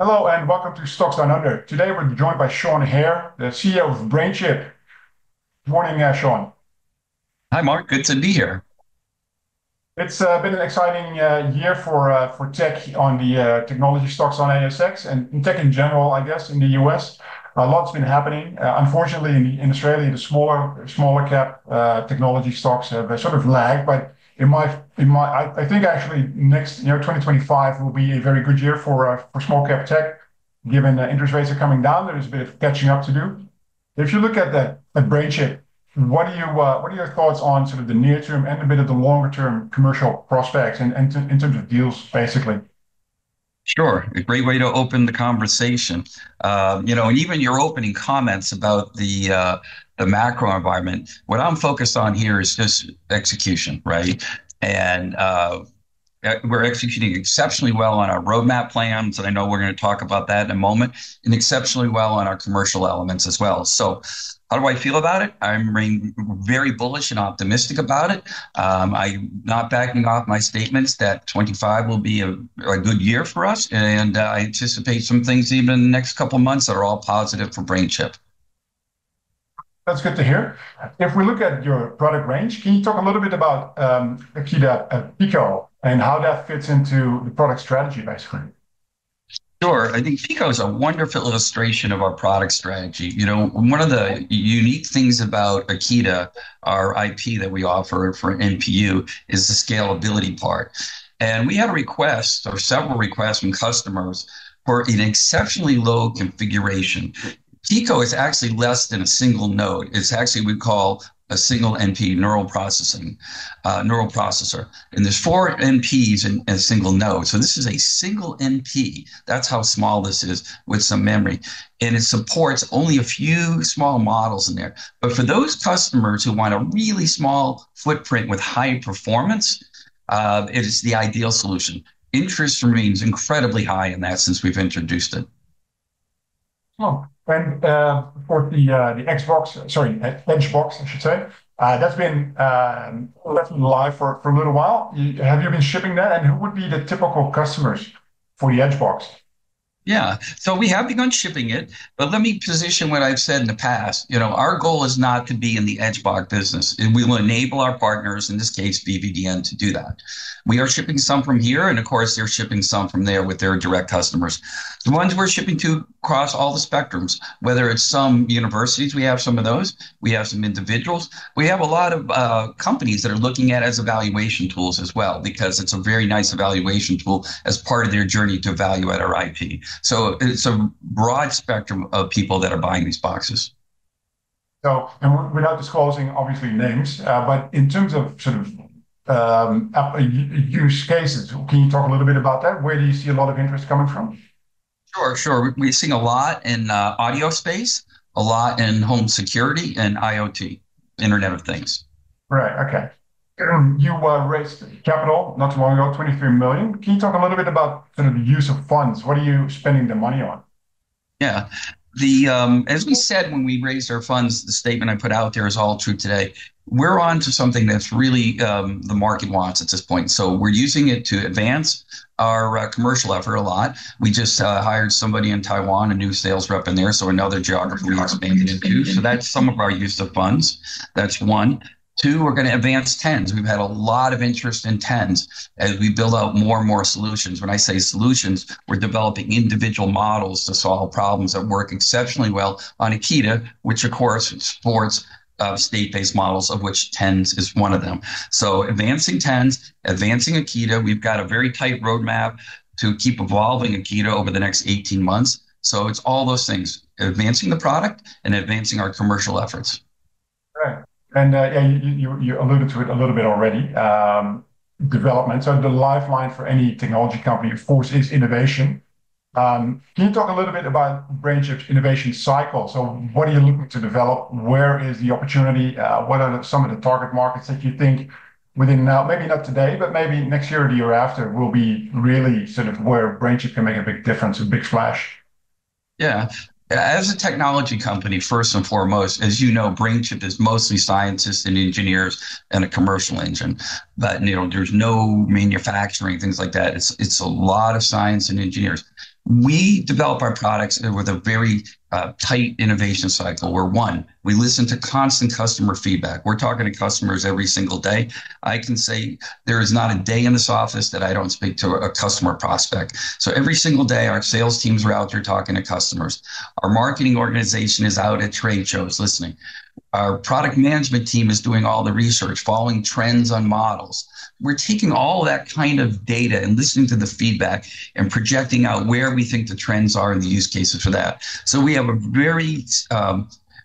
Hello and welcome to Stocks Down Under. Today we're joined by Sean Hehir, the CEO of BrainChip. Good morning, Sean. Hi, Mark. Good to be here. It's been an exciting year for tech on the technology stocks on ASX and in tech in general, I guess, in the US. A lot's been happening. Unfortunately, in Australia, the smaller cap technology stocks have sort of lagged, but I think actually next 2025 will be a very good year for small cap tech, given interest rates are coming down. There's a bit of catching up to do. If you look at BrainChip, what are your thoughts on sort of the near term and a bit of the longer term commercial prospects and in terms of deals, basically? Sure, a great way to open the conversation. And even your opening comments about the macro environment. What I'm focused on here is just execution, right? And we're executing exceptionally well on our roadmap plans, and I know we're going to talk about that in a moment, and exceptionally well on our commercial elements as well. So, how do I feel about it? I'm very bullish and optimistic about it. I'm not backing off my statements that 25 will be a good year for us, and I anticipate some things even in the next couple of months that are all positive for BrainChip. That's good to hear. If we look at your product range, can you talk a little bit about Akida Pico and how that fits into the product strategy, basically? Sure. I think Pico is a wonderful illustration of our product strategy. One of the unique things about Akida, our IP that we offer for NPU, is the scalability part. And we had a request or several requests from customers for an exceptionally low configuration. Pico is actually less than a single node. It's actually we call a single NP, neural processor. And there's 4 NPs in a single node. So this is a single NP. That's how small this is with some memory. And it supports only a few small models in there. But for those customers who want a really small footprint with high performance, it is the ideal solution. Interest remains incredibly high in that since we've introduced it. Oh. And for the Edgebox, I should say, that's been live for a little while. Have you been shipping that? And who would be the typical customers for the Edgebox? Yeah, so we have begun shipping it, but let me position what I've said in the past. Our goal is not to be in the Edgebox business. We will enable our partners, in this case, VVDN, to do that. We are shipping some from here, and of course, they're shipping some from there with their direct customers. The ones we're shipping to across all the spectrums, whether it's some universities, we have some of those, we have some individuals, we have a lot of companies that are looking at it as evaluation tools as well, because it's a very nice evaluation tool as part of their journey to evaluate our IP. So it's a broad spectrum of people that are buying these boxes. So, and without disclosing, obviously, names, but in terms of sort of use cases, can you talk a little bit about that? Where do you see a lot of interest coming from? Sure. We're seeing a lot in audio space, a lot in home security, and IoT, Internet of Things. Right, okay. You raised capital not too long ago, $23 million. Can you talk a little bit about sort of the use of funds? What are you spending the money on? Yeah. As we said when we raised our funds, the statement I put out there is all true today. We're on to something that's really the market wants at this point. So we're using it to advance our commercial effort a lot. We just hired somebody in Taiwan, a new sales rep in there, so another geography we're expanding into. So that's some of our use of funds. That's one. 2, we're going to advance TENS. We've had a lot of interest in TENS as we build out more and more solutions. When I say solutions, we're developing individual models to solve problems that work exceptionally well on Akida, which of course supports state-based models, of which TENS is one of them. So advancing TENS, advancing Akida. We've got a very tight roadmap to keep evolving Akida over the next 18 months. So it's all those things, advancing the product and advancing our commercial efforts. Right. And you alluded to it a little bit already, development. So the lifeline for any technology company, of course, is innovation. Can you talk a little bit about BrainChip's innovation cycle? So what are you looking to develop? Where is the opportunity? What are some of the target markets that you think within now, maybe not today, but maybe next year or the year after will be really sort of where BrainChip can make a big difference, a big splash? Yeah. As a technology company, first and foremost, as you know, BrainChip is mostly scientists and engineers and a commercial engine. But there's no manufacturing, things like that. It's a lot of science and engineers. We develop our products with a very tight innovation cycle where, one, we listen to constant customer feedback. We're talking to customers every single day. I can say there is not a day in this office that I don't speak to a customer prospect. So every single day, our sales teams are out there talking to customers. Our marketing organization is out at trade shows listening. Our product management team is doing all the research, following trends on models. We're taking all that kind of data and listening to the feedback and projecting out where we think the trends are and the use cases for that. So we have a very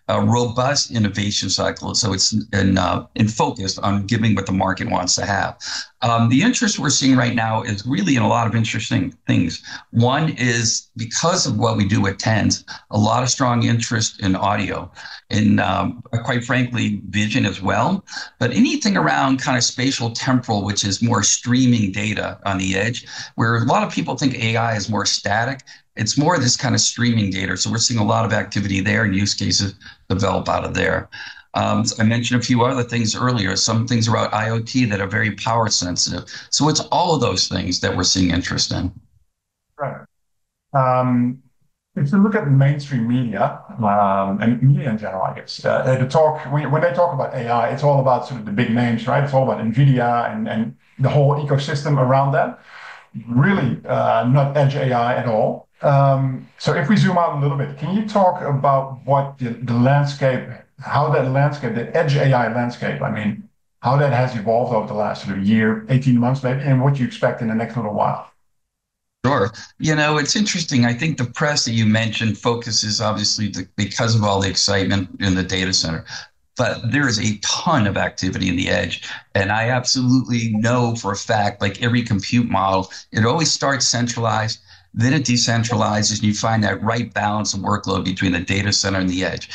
robust innovation cycle. So it's focused on giving what the market wants to have. The interest we're seeing right now is really in a lot of interesting things. One is because of what we do at TENS, a lot of strong interest in audio and quite frankly, vision as well. But anything around kind of spatial temporal, which is more streaming data on the edge, where a lot of people think AI is more static. It's more this kind of streaming data. So we're seeing a lot of activity there and use cases develop out of there. I mentioned a few other things earlier, some things about IoT that are very power sensitive. So it's all of those things that we're seeing interest in. Right. If you look at mainstream media and media in general, I guess, when they talk about AI, it's all about sort of the big names, right? It's all about NVIDIA and the whole ecosystem around that. Really not Edge AI at all. So if we zoom out a little bit, can you talk about what the landscape, how that landscape, the Edge AI landscape, I mean, how that has evolved over the last sort of year, 18 months maybe, and what you expect in the next little while? Sure. You know, it's interesting. I think the press that you mentioned focuses obviously because of all the excitement in the data center. But there is a ton of activity in the edge. And I absolutely know for a fact, like every compute model, it always starts centralized, then it decentralizes, and you find that right balance of workload between the data center and the edge.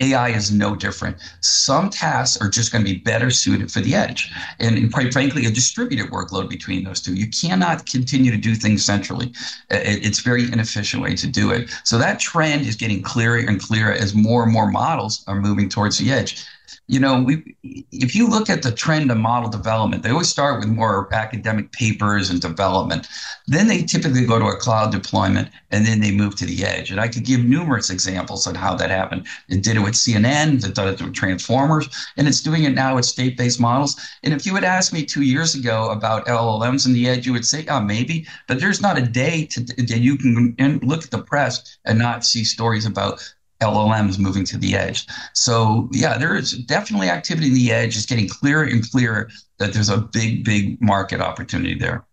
AI is no different. Some tasks are just going to be better suited for the edge and quite frankly, a distributed workload between those two. You cannot continue to do things centrally. It's a very inefficient way to do it. So that trend is getting clearer and clearer as more and more models are moving towards the edge. You know, if you look at the trend of model development, they always start with more academic papers and development. Then they typically go to a cloud deployment, and then they move to the edge. And I could give numerous examples on how that happened. It did it with CNN, it did it with Transformers, and it's doing it now with state-based models. And if you had asked me 2 years ago about LLMs in the edge, you would say, oh, maybe. But there's not a day that you can look at the press and not see stories about LLMs moving to the edge. So yeah, there is definitely activity in the edge. It's getting clearer and clearer that there's a big, big market opportunity there.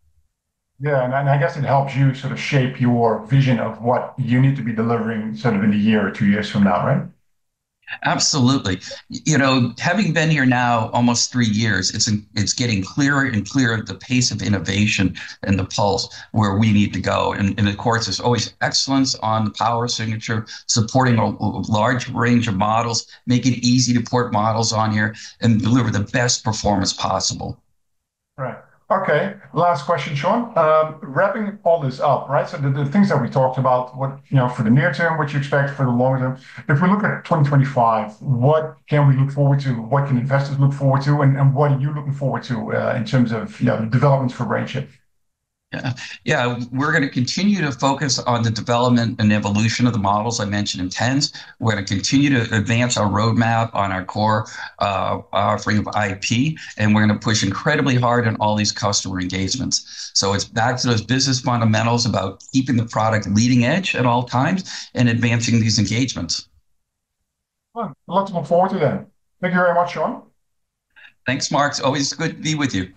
Yeah, and I guess it helps you sort of shape your vision of what you need to be delivering sort of in a year or 2 years from now, right? Absolutely. You know, having been here now almost 3 years, it's getting clearer and clearer the pace of innovation and the pulse where we need to go. And of course, there's always excellence on the power signature, supporting a large range of models, make it easy to port models on here and deliver the best performance possible. Right. Okay. Last question, Sean. Wrapping all this up, right? So the things that we talked about, what, you know, for the near term, what you expect for the long term. If we look at 2025, what can we look forward to? What can investors look forward to? And what are you looking forward to in terms of, you know, developments for BrainChip? Yeah, we're going to continue to focus on the development and evolution of the models I mentioned in TENS. We're going to continue to advance our roadmap on our core offering of IP, and we're going to push incredibly hard on all these customer engagements. So it's back to those business fundamentals about keeping the product leading edge at all times and advancing these engagements. Well, a lot to look forward to then. Thank you very much, Sean. Thanks, Mark. It's always good to be with you.